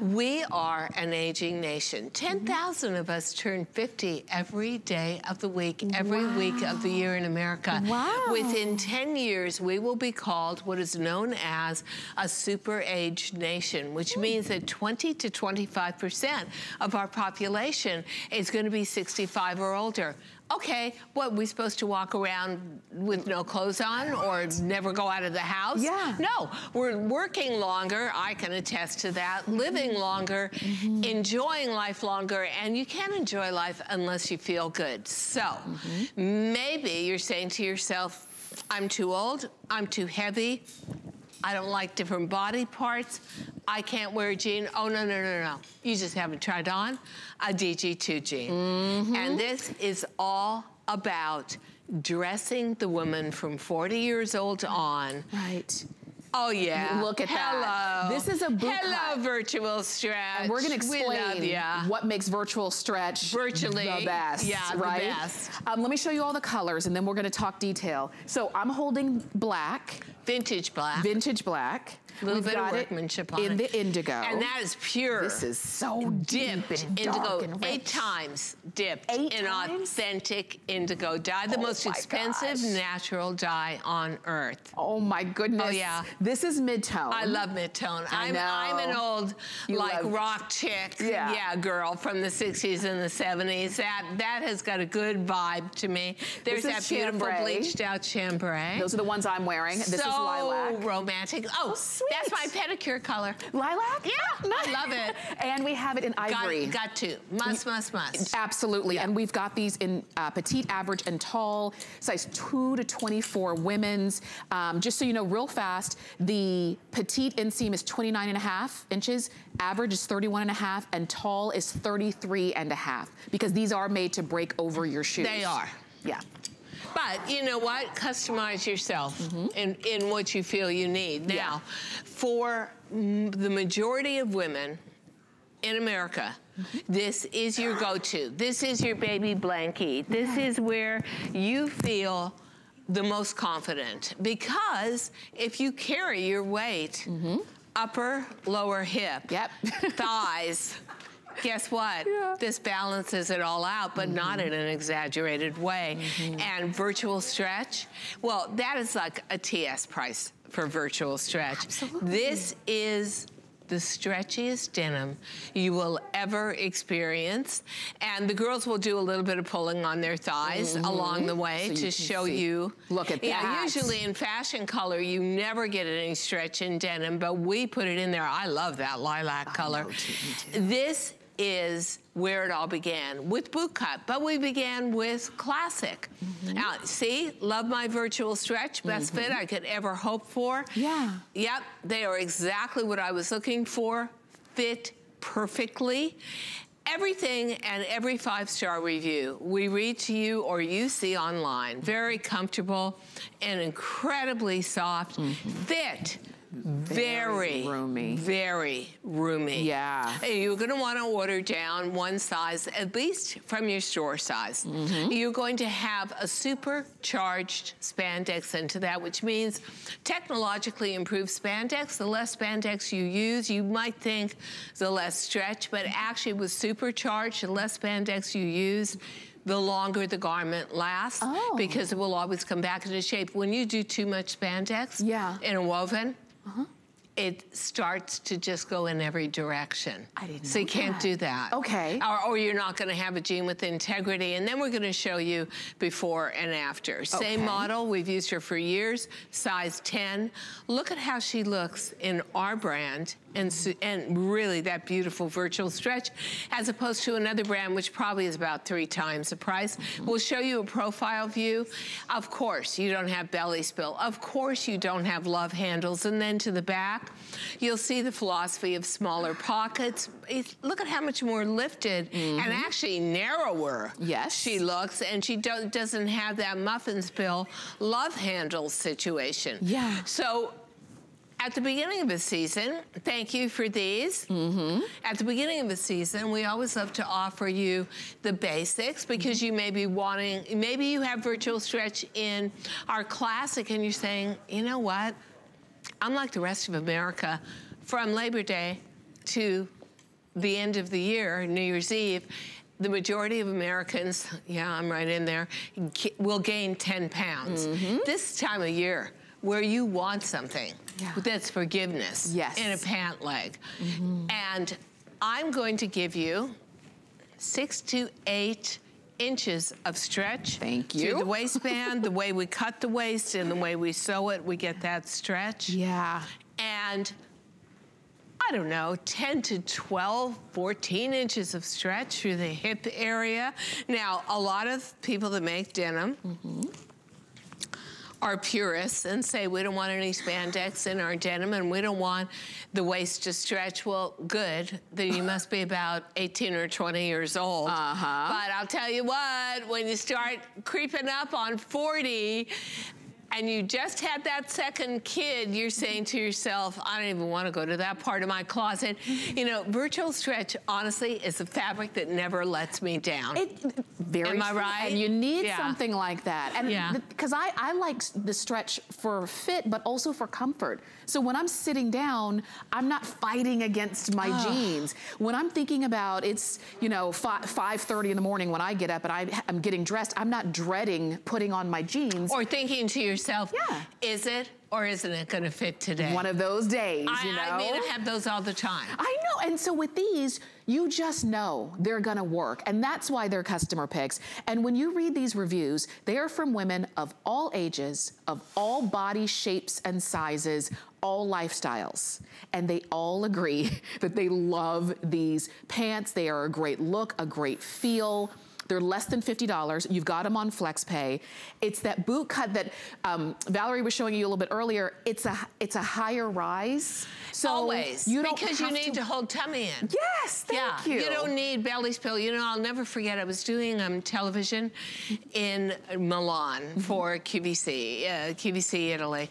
we are an aging nation. 10,000 of us turn 50 every day of the week, every week of the year in America. Wow. Within 10 years, we will be called what is known as a super-aged nation, which means that 20 to 25% of our population is going to be 65 or older. Okay, what, we supposed to walk around with no clothes on or never go out of the house? Yeah. No, we're working longer, I can attest to that, living longer, enjoying life longer, and you can't enjoy life unless you feel good. So, maybe you're saying to yourself, I'm too old, I'm too heavy, I don't like different body parts, I can't wear a jean. Oh, no, no, no, no. You just haven't tried on a DG2 jean. And this is all about dressing the woman from 40 years old on Oh yeah. Look at that. This is a boot cut. Virtual Stretch. And we're gonna explain what makes Virtual Stretch the best. Yeah, right? The best. Let me show you all the colors and then we're gonna talk detail. So I'm holding black. Vintage black. Vintage black. Little bit of workmanship on it. In the indigo. And that is pure. This is so deep and dark and rich. 8 times dipped in authentic indigo dye. The most expensive natural dye on earth. Oh my goodness. Oh yeah. This is mid-tone. I love mid-tone. I'm an old like rock chick. Yeah. Yeah, girl from the 60s and the 70s. That has got a good vibe to me. There's that beautiful bleached out chambray. Those are the ones I'm wearing. This is lilac. So romantic. Oh, sweet. That's my pedicure color. Lilac? Yeah, I love it. And we have it in ivory. Got to. Must. Absolutely. Yeah. And we've got these in petite, average, and tall, size 2 to 24 women's. Just so you know, real fast, the petite inseam is 29.5 inches, average is 31.5, and tall is 33.5, because these are made to break over your shoes. They are. Yeah. But you know what? Customize yourself in what you feel you need. Now, for the majority of women in America, this is your go-to. This is your baby blankie. This is where you feel the most confident. Because if you carry your weight, upper, lower hip, thighs, guess what? Yeah. This balances it all out, but not in an exaggerated way. And Virtual Stretch, well, that is like a TS price for Virtual Stretch. Absolutely. This is the stretchiest denim you will ever experience. And the girls will do a little bit of pulling on their thighs along the way so to show you. Look at that. Usually in fashion color, you never get any stretch in denim, but we put it in there. I love that lilac color. This is where it all began, with boot cut, but we began with classic. Now, see, love my Virtual Stretch, best fit I could ever hope for. Yeah. Yep, they are exactly what I was looking for, fit perfectly. Everything and every 5-star review we read to you or you see online, very comfortable and incredibly soft, fit. Very roomy. Very roomy. Yeah. You're going to want to order down one size, at least from your store size. You're going to have a supercharged spandex into that, which means technologically improved spandex. The less spandex you use, you might think the less stretch, but actually with supercharged, the less spandex you use, the longer the garment lasts, because it will always come back into shape. When you do too much spandex in a woven, it starts to just go in every direction. I didn't know so you can't do that. Okay. Or you're not gonna have a jean with integrity. And then we're gonna show you before and after. Same model, we've used her for years, size 10. Look at how she looks in our brand and really that beautiful Virtual Stretch, as opposed to another brand which probably is about 3 times the price. We'll show you a profile view. Of course, you don't have belly spill. Of course, you don't have love handles. And then to the back, you'll see the philosophy of smaller pockets. Look at how much more lifted and actually narrower she looks, and she doesn't have that muffin spill love handle situation. Yeah. So at the beginning of the season, thank you for these. At the beginning of the season, we always love to offer you the basics, because you may be wanting, maybe you have Virtual Stretch in our classic and you're saying, you know what? I'm like the rest of America. From Labor Day to the end of the year, New Year's Eve, the majority of Americans, yeah, I'm right in there, will gain 10 pounds. This time of year, where you want something that's forgiveness in a pant leg. And I'm going to give you 6 to 8 inches of stretch. Thank you. Through the waistband, the way we cut the waist and the way we sew it, we get that stretch. Yeah. And I don't know, 10 to 12, 14 inches of stretch through the hip area. Now, a lot of people that make denim are purists and say, we don't want any spandex in our denim and we don't want the waist to stretch. Well, good, then you must be about 18 or 20 years old. But I'll tell you what, when you start creeping up on 40, and you just had that second kid, you're saying to yourself, I don't even want to go to that part of my closet. You know, Virtual Stretch, honestly, is a fabric that never lets me down. Am I right? And you need something like that. And because I like the stretch for fit, but also for comfort. So when I'm sitting down, I'm not fighting against my jeans. When I'm thinking about, it's, you know, 5:30 in the morning when I get up and I'm getting dressed, I'm not dreading putting on my jeans. Or thinking to yourself, is it or isn't it gonna fit today? One of those days, you know? I mean, I have those all the time. I know, and so with these, you just know they're gonna work, and that's why they're customer picks. And when you read these reviews, they are from women of all ages, of all body shapes and sizes, all lifestyles, and they all agree that they love these pants. They are a great look, a great feel. They're less than $50. You've got them on FlexPay. It's that boot cut that Valerie was showing you a little bit earlier. It's a higher rise. So always, you don't because you need to hold tummy in. Yes, thank you. You don't need belly spill. You know, I'll never forget. I was doing television in Milan for QVC Italy,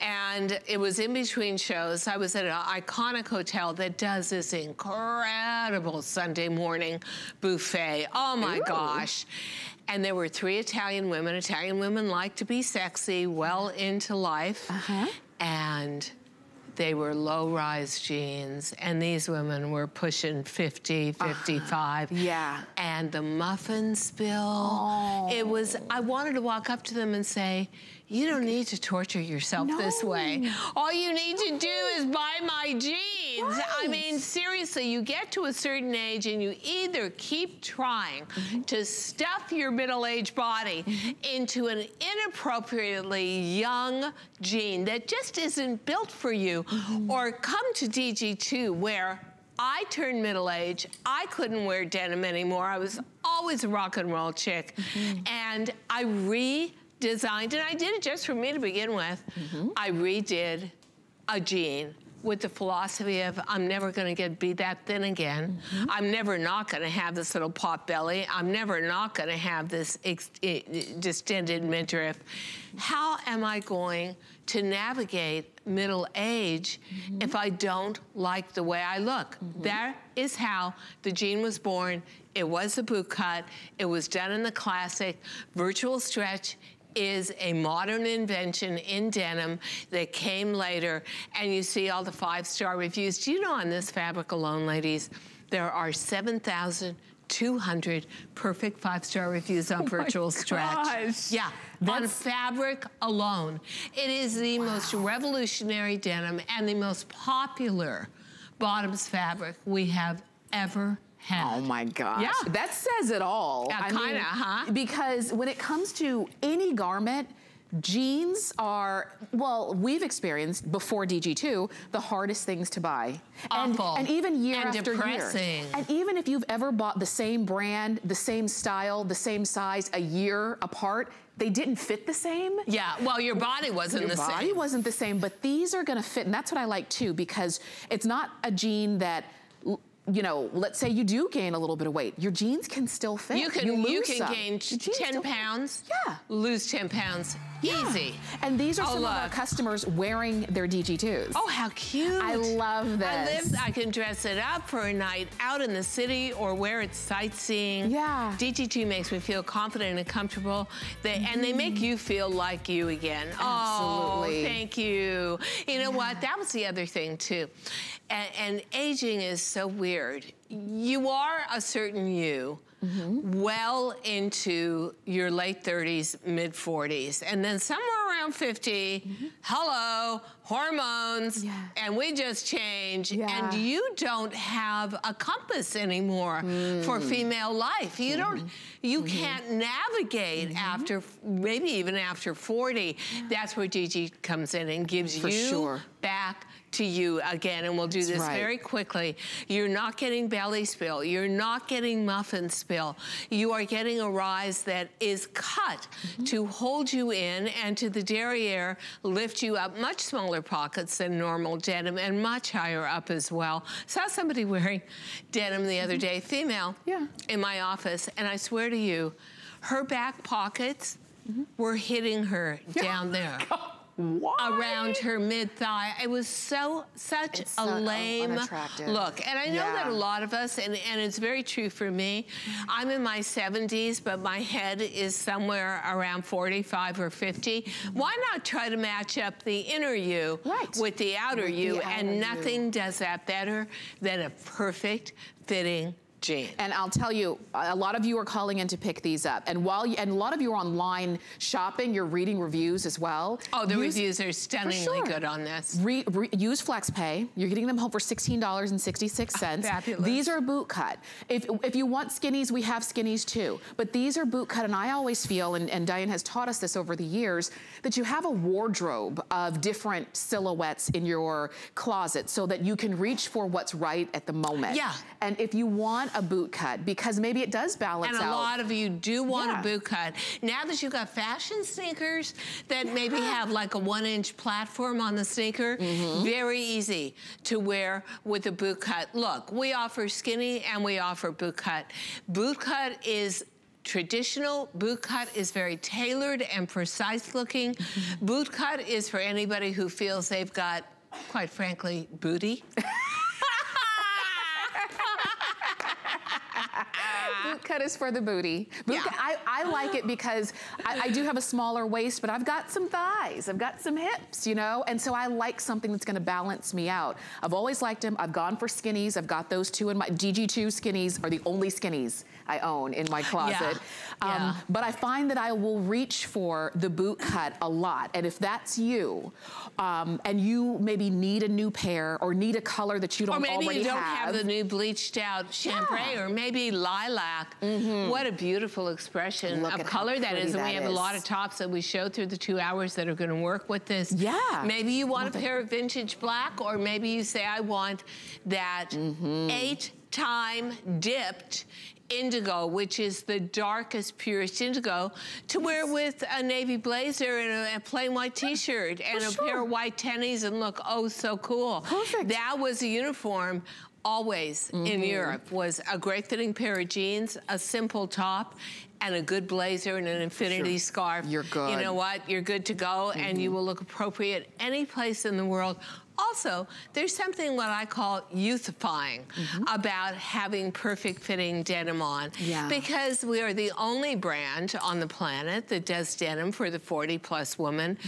and it was in between shows. I was at an iconic hotel that does this incredible Sunday morning buffet. Oh my God. Gosh. And there were three Italian women. Italian women like to be sexy, well into life. And they were low-rise jeans. And these women were pushing 50, 55. And the muffin spill. It was, I wanted to walk up to them and say, you don't need to torture yourself this way. All you need to do is buy my jeans. I mean, seriously, you get to a certain age and you either keep trying to stuff your middle-aged body into an inappropriately young jean that just isn't built for you, or come to DG2 where I turned middle-aged. I couldn't wear denim anymore. I was always a rock and roll chick. And I redesigned, and I did it just for me to begin with. I redid a jean with the philosophy of I'm never gonna be that thin again. I'm never not gonna have this little pot belly. I'm never not gonna have this distended midriff. How am I going to navigate middle age if I don't like the way I look? That is how the jean was born. It was a boot cut. It was done in the classic. Virtual Stretch is a modern invention in denim that came later, and you see all the 5-star reviews. Do you know on this fabric alone, ladies, there are 7,200 perfect 5-star reviews on Virtual Stretch. Yeah, on fabric alone. It is the most revolutionary denim and the most popular bottoms fabric we have ever had. Oh my gosh, that says it all. Yeah, kinda, huh? Because when it comes to any garment, jeans are, well, we've experienced before DG2, the hardest things to buy. Awful. And even year after year. And even if you've ever bought the same brand, the same style, the same size a year apart, they didn't fit the same. Yeah, well, your body wasn't the same. Your body wasn't the same, but these are gonna fit, and that's what I like too, because it's not a jean that, you know, let's say you do gain a little bit of weight. Your jeans can still fit. You can gain 10 pounds, lose 10 pounds. Easy. And these are some of our customers wearing their DG2s. Oh, how cute. I love this. I can dress it up for a night out in the city or wear it sightseeing. Yeah. DG2 makes me feel confident and comfortable. And they make you feel like you again. Absolutely. Oh, thank you. You know what? That was the other thing, too. And aging is so weird. You are a certain you. Well into your late 30s, mid 40s, and then somewhere around 50, hello, hormones, and we just change, and you don't have a compass anymore for female life. You don't, you can't navigate after, maybe even after 40. That's where DG comes in and gives you back to you again, and we'll do this very quickly. You're not getting belly spill. You're not getting muffin spill. You are getting a rise that is cut to hold you in, and to the derriere, lift you up. Much smaller pockets than normal denim, and much higher up as well. Saw somebody wearing denim the other day, female, in my office, and I swear to you, her back pockets were hitting her down there. Why? Around her mid-thigh. It was such a lame look. And I know that a lot of us, and it's very true for me, I'm in my 70s, but my head is somewhere around 45 or 50. Why not try to match up the inner you with the outer you, and nothing does that better than a perfect fitting jean. And I'll tell you, a lot of you are calling in to pick these up. And while you, and a lot of you are online shopping, you're reading reviews as well. Oh, the reviews are stunningly good on this. Use FlexPay. You're getting them home for $16.66. Fabulous. These are boot cut. If you want skinnies, we have skinnies too. But these are boot cut, and I always feel, and Diane has taught us this over the years, that you have a wardrobe of different silhouettes in your closet so that you can reach for what's right at the moment. Yeah. And if you want a boot cut, because maybe it does balance out. And a lot of you do want a boot cut. Now that you've got fashion sneakers that maybe have like a 1-inch platform on the sneaker, very easy to wear with a boot cut. Look, we offer skinny and we offer boot cut. Boot cut is traditional. Boot cut is very tailored and precise looking. Boot cut is for anybody who feels they've got, quite frankly, booty. Boot cut is for the booty. Boot cut, I like it because I do have a smaller waist, but I've got some thighs, I've got some hips, you know? And so I like something that's gonna balance me out. I've always liked them. I've gone for skinnies. I've got those two in my, DG2 skinnies are the only skinnies I own in my closet. But I find that I will reach for the boot cut a lot. And if that's you, and you maybe need a new pair or need a color that you don't already have. Or maybe you don't have the new bleached out chambray or maybe lilac. What a beautiful expression of color that is. And we have a lot of tops that we show through the 2 hours that are going to work with this. Yeah. Maybe you want a pair of vintage black, or maybe you say, I want that 8-time dipped indigo, which is the darkest, purest indigo, to wear with a navy blazer and a plain white t-shirt and a pair of white tennies and look, oh, so cool. Perfect. That was a uniform always in Europe, was a great fitting pair of jeans, a simple top, and a good blazer and an infinity scarf. You're good. You know what? You're good to go, and you will look appropriate any place in the world. Also, there's something what I call youthifying about having perfect fitting denim on. Yeah. Because we are the only brand on the planet that does denim for the 40-plus woman.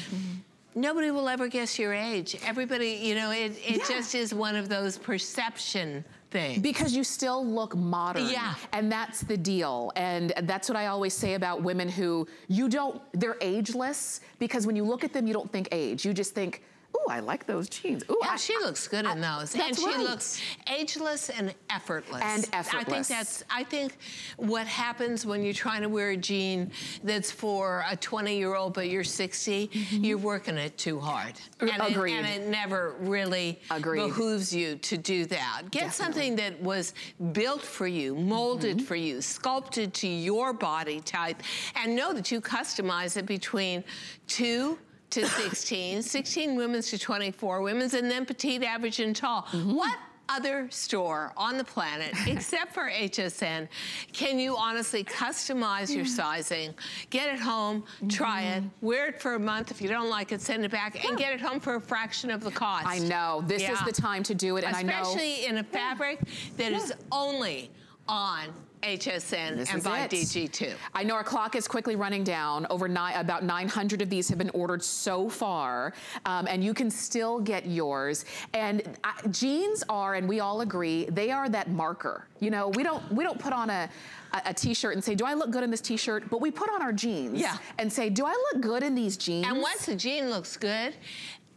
Nobody will ever guess your age. Everybody, you know, it just is one of those perception things. Because you still look modern. Yeah. And that's the deal. And that's what I always say about women who, you don't, they're ageless, because when you look at them, you don't think age. You just think, ooh, I like those jeans. Ooh, yeah, she looks good in those. And she looks ageless and effortless. And effortless. I think what happens when you're trying to wear a jean that's for a 20-year-old, but you're 60, you're working it too hard. And agreed. And it never really behooves you to do that. Get something that was built for you, molded for you, sculpted to your body type, and know that you customize it between 2 to 16, 16 women's to 24 women's, and then petite, average, and tall. What other store on the planet, except for HSN, can you honestly customize your sizing, get it home, try it, wear it for a month. If you don't like it, send it back, and get it home for a fraction of the cost. I know, this is the time to do it, and especially in a fabric that is only on HSN and by DG2. I know our clock is quickly running down. Over about 900 of these have been ordered so far, and you can still get yours. And jeans are, and we all agree, they are that marker. You know, we don't put on a t-shirt and say, do I look good in this t-shirt? But we put on our jeans and say, do I look good in these jeans? And once the jean looks good,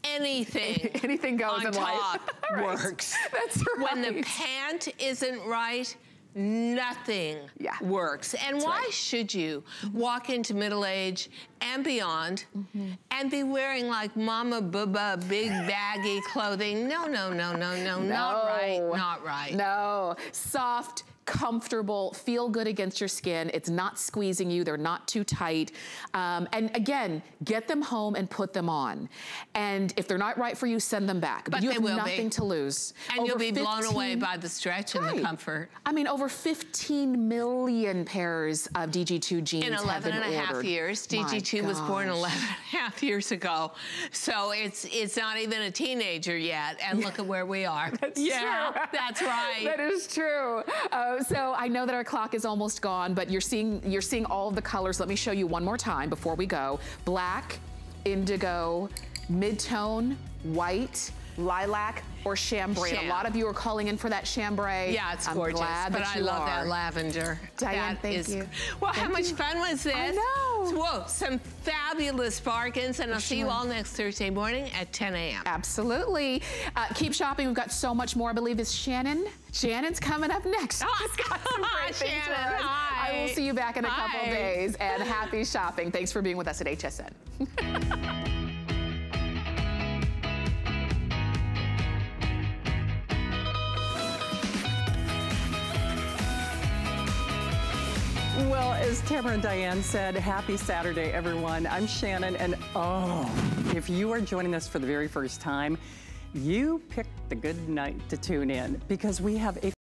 anything goes in life. Works. That's right. When the pant isn't right, nothing works. And that's why should you walk into middle age and beyond and be wearing like mama booba big baggy clothing? No, no, no, no, no, not right, not right. No, soft, comfortable, feel good against your skin. It's not squeezing you, they're not too tight. And again, get them home and put them on. And if they're not right for you, send them back. But you have nothing to lose. And you'll be blown away by the stretch and the comfort. I mean, over 15 million pairs of DG2 jeans have been ordered. In 11 and a half years. DG2 was born 11 and a half years ago. So it's not even a teenager yet. And look at where we are. That's true. That's right. That is true. So I know that our clock is almost gone, but you're seeing all of the colors. Let me show you one more time before we go. Black, indigo, mid-tone, white, lilac, or chambray. A lot of you are calling in for that chambray. Yeah, it's gorgeous. I'm glad that you are. But I love that lavender. Diane, thank you. Well, how much fun was this? I know. Whoa, some fabulous bargains, and I'll see you all next Thursday morning at 10 a.m. Absolutely. Keep shopping. We've got so much more. I believe it's Shannon. Shannon's coming up next. Oh, she's got some great things for us. Hi. I will see you back in a couple of days, and happy shopping. Thanks for being with us at HSN. Well, as Tamara and Diane said, happy Saturday, everyone. I'm Shannon, and if you are joining us for the very first time, you picked the good night to tune in, because we have a